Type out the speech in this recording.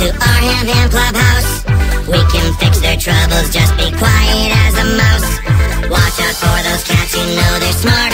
to Arham Ham Clubhouse. We can fix their troubles, just be quiet as a mouse. Watch out for those cats, you know they're smart.